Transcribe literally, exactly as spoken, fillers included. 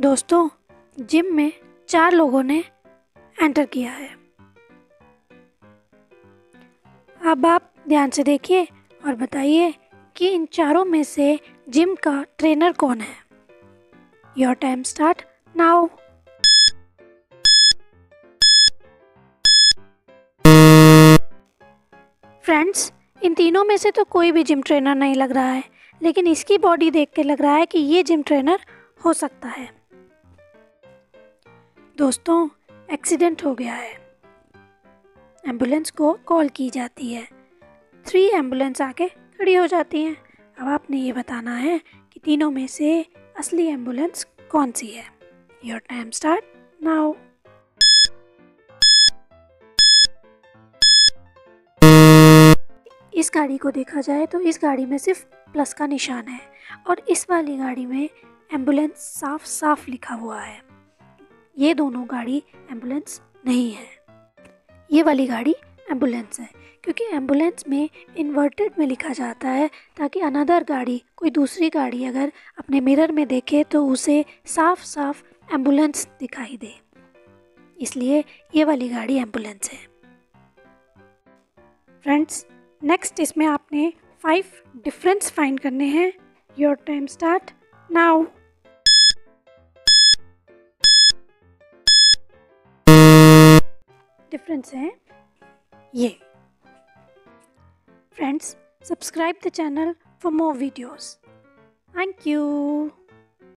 दोस्तों, जिम में चार लोगों ने एंटर किया है। अब आप ध्यान से देखिए और बताइए कि इन चारों में से जिम का ट्रेनर कौन है। Your time start now. Friends, इन तीनों में से तो कोई भी जिम ट्रेनर नहीं लग रहा है, लेकिन इसकी बॉडी देख के लग रहा है कि ये जिम ट्रेनर हो सकता है। दोस्तों, एक्सीडेंट हो गया है। एम्बुलेंस को कॉल की जाती है। थ्री एम्बुलेंस आके खड़ी हो जाती हैं। अब आपने ये बताना है कि तीनों में से असली एम्बुलेंस कौन सी है। Your time start now. इस गाड़ी को देखा जाए तो इस गाड़ी में सिर्फ प्लस का निशान है और इस वाली गाड़ी में एम्बुलेंस साफ साफ लिखा हुआ है। ये दोनों गाड़ी एम्बुलेंस नहीं है, ये वाली गाड़ी एम्बुलेंस है, क्योंकि एम्बुलेंस में इन्वर्टेड में लिखा जाता है ताकि अनदर गाड़ी, कोई दूसरी गाड़ी अगर अपने मिरर में देखे तो उसे साफ साफ एम्बुलेंस दिखाई दे, इसलिए ये वाली गाड़ी एम्बुलेंस है। फ्रेंड्स, नेक्स्ट इसमें आपने फाइव डिफरेंस फाइंड करने हैं। Your time start now. Difference है ये। Friends, subscribe the channel for more videos. Thank you.